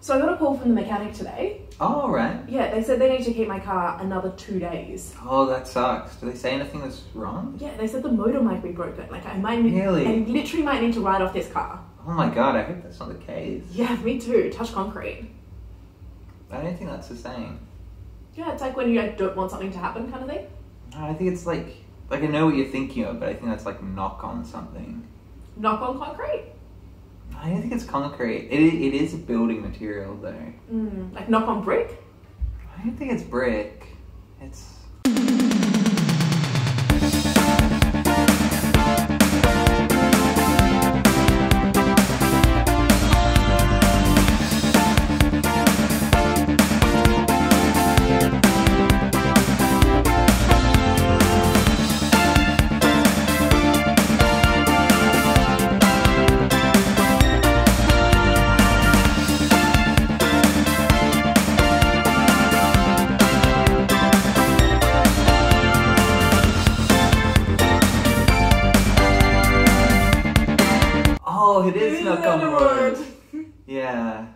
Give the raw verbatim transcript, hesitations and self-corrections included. So I got a call from the mechanic today. Oh, all right. Yeah, they said they need to keep my car another two days. Oh, that sucks. Do they say anything that's wrong? Yeah, they said the motor might be broken. Like, I might need, really? I literally might need to ride off this car. Oh my God, I hope that's not the case. Yeah, me too. Touch concrete. I don't think that's the saying. Yeah, it's like when you like, don't want something to happen kind of thing. No, I think it's like, like I know what you're thinking of, but I think that's like knock on something. Knock on concrete? I don't think it's concrete. It, it is a building material, though. Mm, like knock on brick? I don't think it's brick. It's... Oh, it is knock on wood. Yeah.